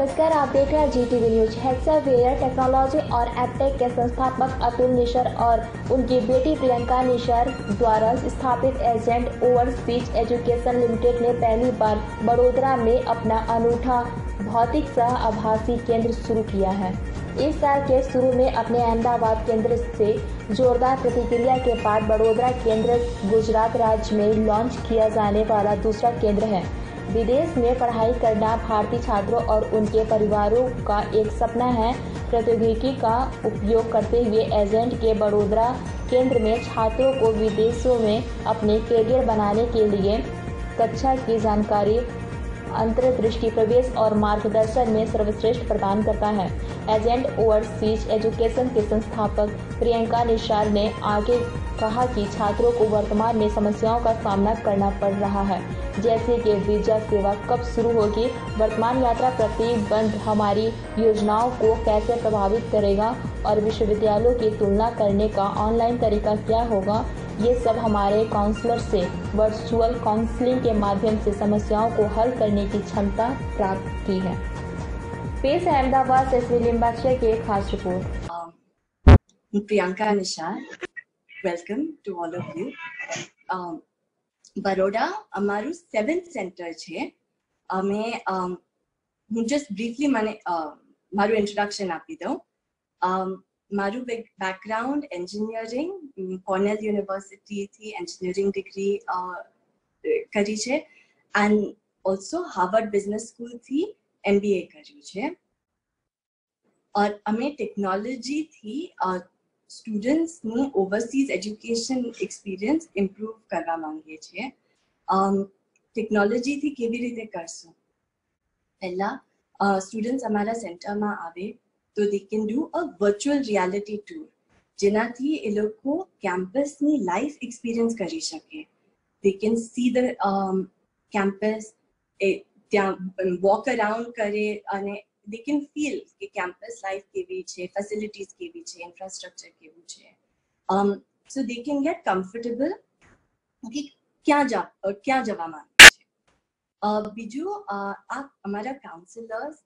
नमस्कार, आप देख रहे हैं GTV न्यूज। हेक्सावेयर टेक्नोलॉजी और एपटेक के संस्थापक अतुल निशर और उनकी बेटी प्रियंका निशर द्वारा स्थापित एजेंट ओवरसीज एजुकेशन लिमिटेड ने पहली बार बड़ोदरा में अपना अनूठा भौतिक सह आभासी केंद्र शुरू किया है। इस साल के शुरू में अपने अहमदाबाद केंद्र से जोरदार प्रतिक्रिया के बाद बड़ोदरा केंद्र गुजरात राज्य में लॉन्च किया जाने वाला दूसरा केंद्र है। विदेश में पढ़ाई करना भारतीय छात्रों और उनके परिवारों का एक सपना है। प्रौद्योगिकी का उपयोग करते हुए एजेंट के बड़ोदरा केंद्र में छात्रों को विदेशों में अपने करियर बनाने के लिए कक्षा की जानकारी, अंतर्दृष्टि, प्रवेश और मार्गदर्शन में सर्वश्रेष्ठ प्रदान करता है। एजेंट ओवरसीज एजुकेशन के संस्थापक प्रियंका निशार ने आगे कहा कि छात्रों को वर्तमान में समस्याओं का सामना करना पड़ रहा है, जैसे कि वीजा सेवा कब शुरू होगी, वर्तमान यात्रा प्रतिबंध हमारी योजनाओं को कैसे प्रभावित करेगा और विश्वविद्यालयों की तुलना करने का ऑनलाइन तरीका क्या होगा। ये सब हमारे काउंसलर से वर्चुअल काउंसलिंग के माध्यम से समस्याओं को हल करने की क्षमता प्राप्त की है। पेश है अहमदाबाद से लिम्बाचिया की एक खास report. Priyanka Nishar, welcome to all of you. Baroda અમારું 7th સેન્ટર છે। અમે હું જસ્ટ બ્રીફલી મને મારું ઇન્ટ્રોડક્શન આપી દઉં। મારું બેકગ્રાઉન્ડ એન્જિનિયરિંગ, કોર્નેલ યુનિવર્સિટીથી એન્જિનિયરિંગ ડિગ્રી કરી છે એન્ડ ઓલ્સો હાર્વર્ડ બિઝનેસ સ્કૂલથી MBA કર્યું છે ઓર અમે ટેકનોલોજીથી स्टूडेंट्स ने ओवरसीज एज्युकेशन एक्सपीरियंस इम्प्रूव करवा मांगे छे। टेक्नोलॉजी थी केवी रीते करशो। पहला स्टूडेंट्स हमारा सेंटर में आवे तो they can do a virtual reality tour, जेनाथी ए लोको कैम्पस नी लाइफ एक्सपीरियंस करी सके। They can see the campus, त्यां वॉक अराउंड करे अने they can feel कि campus life केवी छे, facilities केवी छे, infrastructure केवी छे। So they can get comfortable कि क्या जवा मांगे छे। बीजू आप हमारा counselors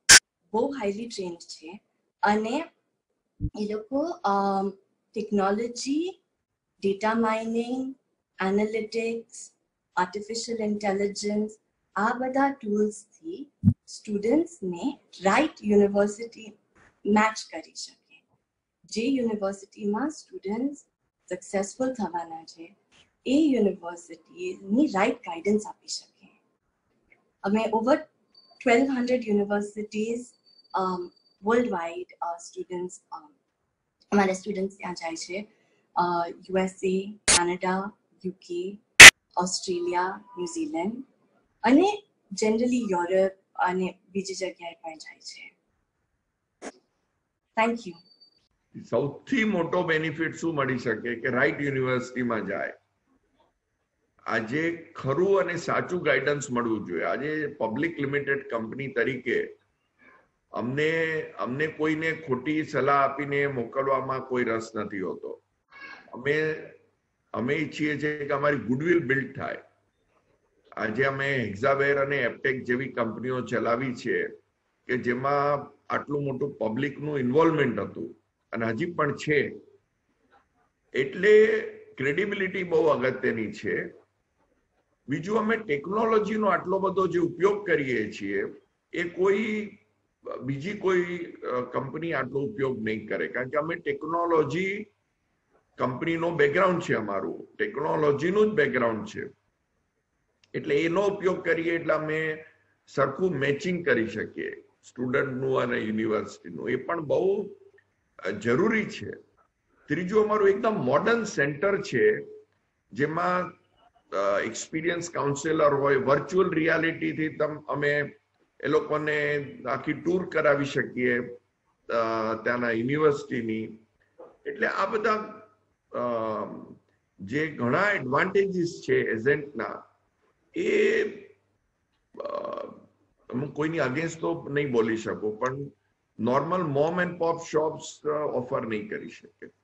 बहुत highly trained छे अने ये लोगों technology, data mining, analytics, artificial intelligence आ बधा tools थी स्टूडेंट्स ने राइट यूनिवर्सिटी मैच करी सके, जे यूनिवर्सिटी में स्टूडेंट्स सक्सेसफुल थवाना छे ए यूनिवर्सिटी नी राइट गाइडेंस आपी सके। हमें over 1200 universities world wide students हमारे स्टूडेंट्स यहाँ जाए छे। USA, Canada, UK, Australia, New Zealand अने जनरली यूरोप અને બીજી જગ્યાએ પણ જાય છે। Thank you. સૌથી મોટો બેનિફિટ શું મળી શકે કે રાઈટ યુનિવર્સિટીમાં જાય। આજે ખરું અને સાચું ગાઈડન્સ મળવું જોઈએ। આજે પબ્લિક લિમિટેડ કંપની તરીકે અમને કોઈને ખોટી સલાહ આપીને મોકલવામાં કોઈ રસ નથી હોતો। અમે ઈચ્છીએ છીએ કે અમારી ગુડવિલ બિલ્ડ થાય। आज अमे हेक्सावेर अने एपटेक जेवी कंपनीओ चलावी छे के जेमां आटलुं मोटुं पब्लिक नुं इन्वोल्वमेंट हतुं अने हजी पण छे, एटले क्रेडिबिलिटी बहु अगत्यनी छे। बीजुं अमे टेक्नोलॉजीनो आटलो बधो जे उपयोग करीए छीए ए कोई बीजी कोई कंपनी आटलो उपयोग नहीं करे, कारण के अमे टेक्नोलॉजी कंपनीनो बेकग्राउंड छे, अमारुं टेक्नोलॉजीनुं ज बेकग्राउंड छे। એટલે એનો ઉપયોગ કરીએ એટલે અમે સરખું મેચિંગ કરી શકીએ સ્ટુડન્ટનું અને યુનિવર્સિટીનું, એ પણ બહુ જરૂરી છે। ત્રીજું અમારું એકદમ મોડર્ન સેન્ટર છે જેમાં એક્સપિરિયન્સ કાઉન્સેલર હોય, વર્ચ્યુઅલ રિયાલિટીથી અમે એ લોકોને આખી ટૂર કરાવી શકીએ ત્યાંના યુનિવર્સિટીની। એટલે આ બધા જે ઘણા એડવાન્ટેજીસ છે એજન્ટના, कोई अगेंस्ट तो नहीं बोली सको, normal mom and pop shops offer नहीं करी सके।